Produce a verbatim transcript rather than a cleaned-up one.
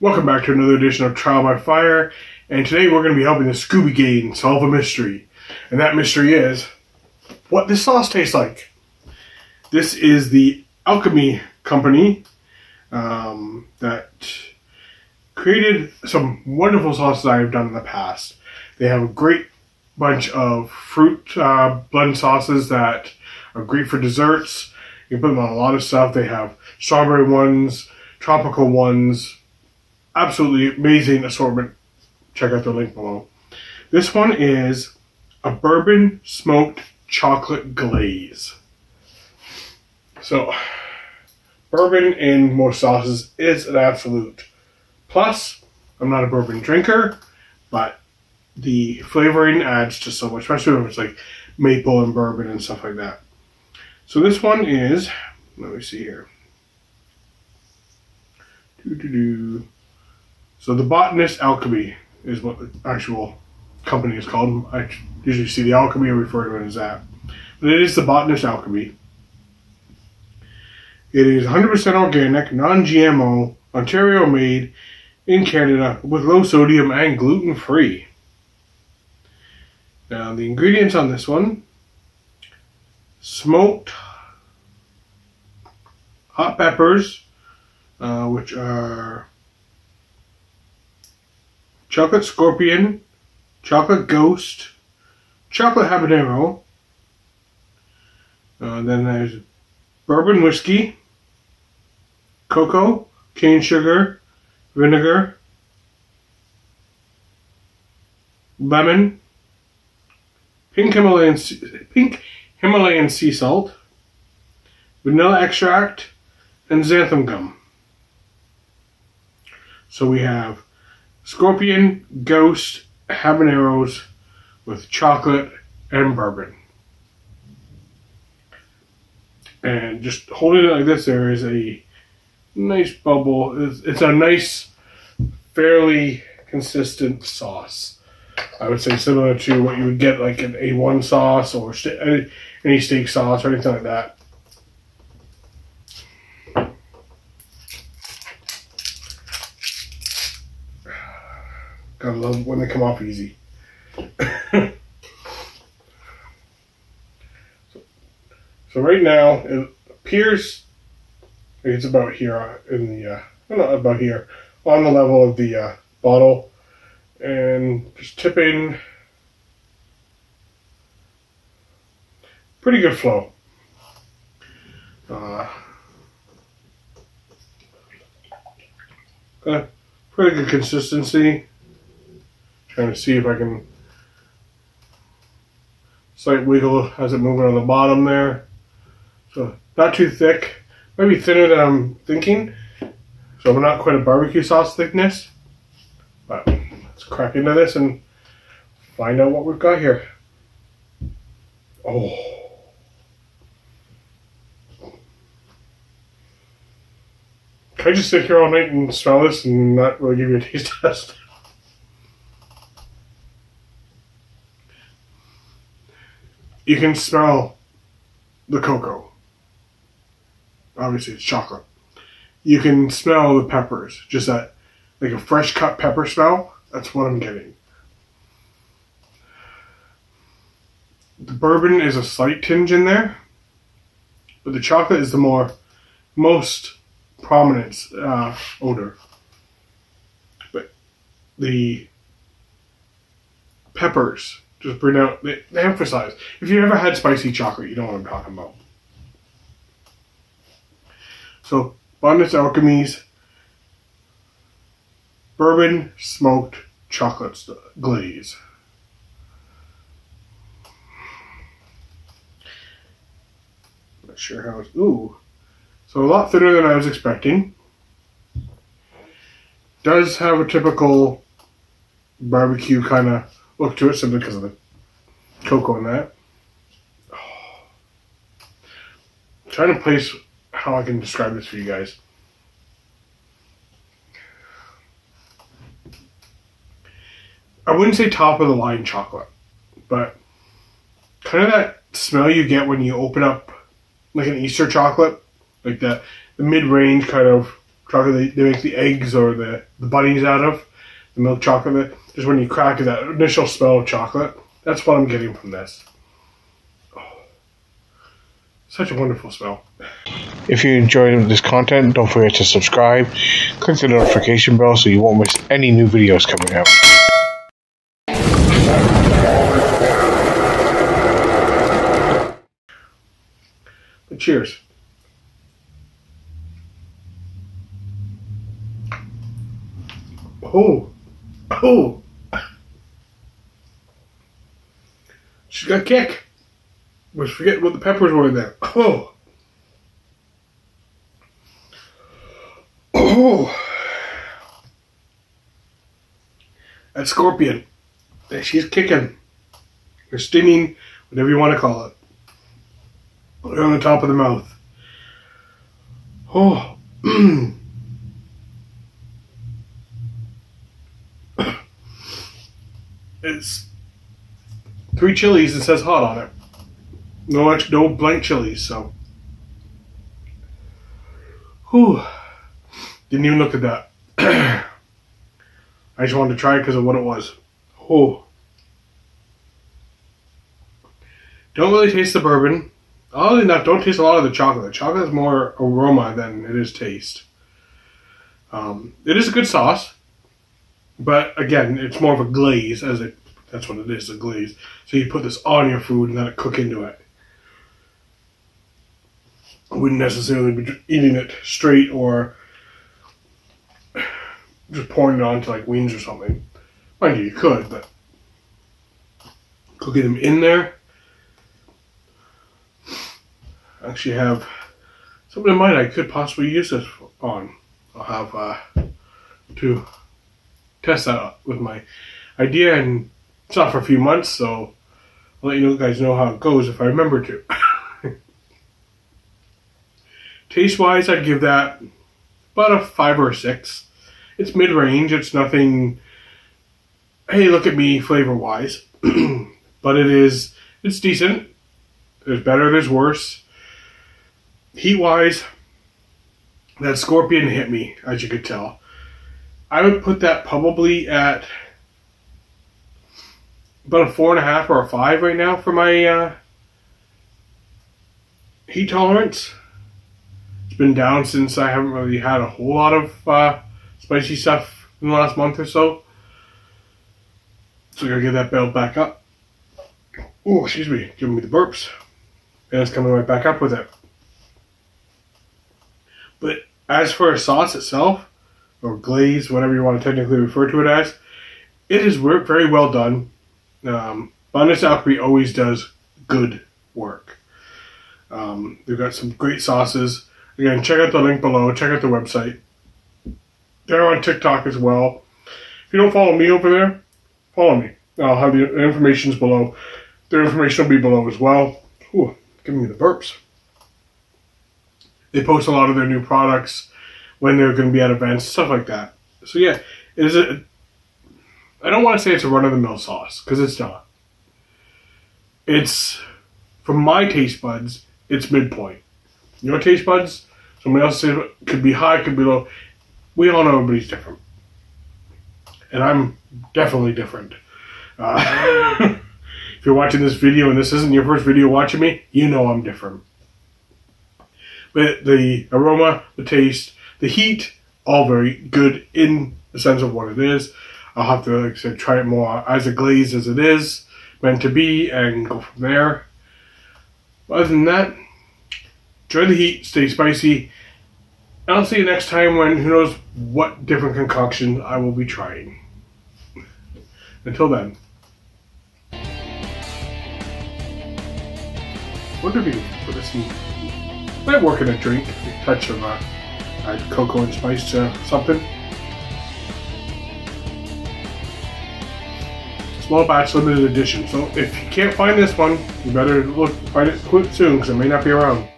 Welcome back to another edition of Trial by Fire, and today we're going to be helping the Scooby Gang solve a mystery. And that mystery is what this sauce tastes like. This is the Alchemy Company um, that created some wonderful sauces I've done in the past. They have a great bunch of fruit uh, blend sauces that are great for desserts. You can put them on a lot of stuff. They have strawberry ones, tropical ones, absolutely amazing assortment. Check out the link below. This one is a bourbon smoked chocolate glaze. So bourbon in most sauces is an absolute plus. I'm not a bourbon drinker, but the flavoring adds to so much, especially when it's like maple and bourbon and stuff like that. So this one is, let me see here. Doo -doo -doo. So the Botanist Alchemy is what the actual company is called. I usually see the Alchemy and refer to it as that. But it is the Botanist Alchemy. It is one hundred percent organic, non-G M O, Ontario made in Canada with low sodium and gluten-free. Now the ingredients on this one: smoked hot peppers, uh, which are chocolate scorpion, chocolate ghost, chocolate habanero, uh, then there's bourbon whiskey, cocoa, cane sugar, vinegar, lemon, pink Himalayan, pink Himalayan sea salt, vanilla extract, and xanthan gum. So we have scorpion, ghost, habaneros with chocolate and bourbon. And just holding it like this, there is a nice bubble. It's, it's a nice, fairly consistent sauce. I would say similar to what you would get like an A one sauce or st any steak sauce or anything like that. Gotta love when they come off easy. so, so right now it appears it's about here in the, uh, well, not about here, on the level of the uh, bottle. And just tip in. Pretty good flow. Uh, uh, pretty good consistency. Trying to see if I can slight wiggle as it moving on the bottom there. So not too thick, maybe thinner than I'm thinking. So we're not quite a barbecue sauce thickness, but let's crack into this and find out what we've got here. Oh. Can I just sit here all night and smell this and not really give you a taste test? You can smell the cocoa. Obviously it's chocolate. You can smell the peppers, just that like a fresh cut pepper smell. That's what I'm getting. The bourbon is a slight tinge in there, but the chocolate is the more most prominent uh, odor. But the peppers just bring out, they, they emphasize. If you've ever had spicy chocolate, you know what I'm talking about. So, Botanist Alchemy's bourbon smoked chocolate glaze. Not sure how it's, ooh. So a lot thinner than I was expecting. Does have a typical barbecue kind of look to it, simply because of the cocoa in that. Oh. Trying to place how I can describe this for you guys. I wouldn't say top of the line chocolate, but kind of that smell you get when you open up like an Easter chocolate, like the, the mid-range kind of chocolate they, they make the eggs or the, the bunnies out of, the milk chocolate. Just when you crack it, that initial smell of chocolate. That's what I'm getting from this. Oh, such a wonderful smell. If you enjoyed this content, don't forget to subscribe. Click the notification bell so you won't miss any new videos coming out. But cheers. Oh, oh, she's got a kick. We forget what the peppers were in there. Oh, oh, that scorpion. She's kicking, or stinging, whatever you want to call it. Right on the top of the mouth. Oh. It's three chilies and says hot on it. No extra, no blank chilies, so. Whew. Didn't even look at that. I just wanted to try it because of what it was. Oh. Don't really taste the bourbon. Oddly enough, don't taste a lot of the chocolate. Chocolate is more aroma than it is taste. Um, it is a good sauce, but again, it's more of a glaze. As it, that's what it is, a glaze. So you put this on your food and let it cook into it. I wouldn't necessarily be eating it straight or just pouring it onto like wings or something. Mind you, you could, but cooking them in there. Actually have something in mind I could possibly use this on. I'll have uh, to test that out with my idea, and it's not for a few months, so I'll let you guys know how it goes if I remember to. Taste wise, I'd give that about a five or a six. It's mid-range, it's nothing hey look at me flavor wise. But it is, it's decent. There's better, there's worse. Heat-wise, that scorpion hit me, as you could tell. I would put that probably at about a four and a half or a five right now for my uh, heat tolerance. It's been down since I haven't really had a whole lot of uh, spicy stuff in the last month or so. So I gotta get that bell back up. Oh, excuse me, giving me the burps. And it's coming right back up with it. But as for a sauce itself, or glaze, whatever you want to technically refer to it as, it is very well done. Um, Botanist Alchemy always does good work. Um, they've got some great sauces. Again, check out the link below. Check out the website. They're on TikTok as well. If you don't follow me over there, follow me. I'll have the information's below. Their information will be below as well. Ooh, giving me the burps. They post a lot of their new products when they're going to be at events, stuff like that. So yeah, it is a, I don't want to say it's a run-of-the-mill sauce, because it's not. It's, from my taste buds, it's midpoint. Your taste buds, somebody else's could be high, could be low. We all know everybody's different. And I'm definitely different. Uh, if you're watching this video and this isn't your first video watching me, you know I'm different. But the aroma, the taste, the heat, all very good in the sense of what it is. I'll have to, like I said, try it more as a glaze as it is, meant to be, and go from there. But other than that, enjoy the heat, stay spicy, and I'll see you next time when who knows what different concoction I will be trying. Until then. What are you for this meat? Might work in a drink, a touch of uh, uh, cocoa and spice to uh, something. Small batch, limited edition. So if you can't find this one, you better look find it soon because it may not be around.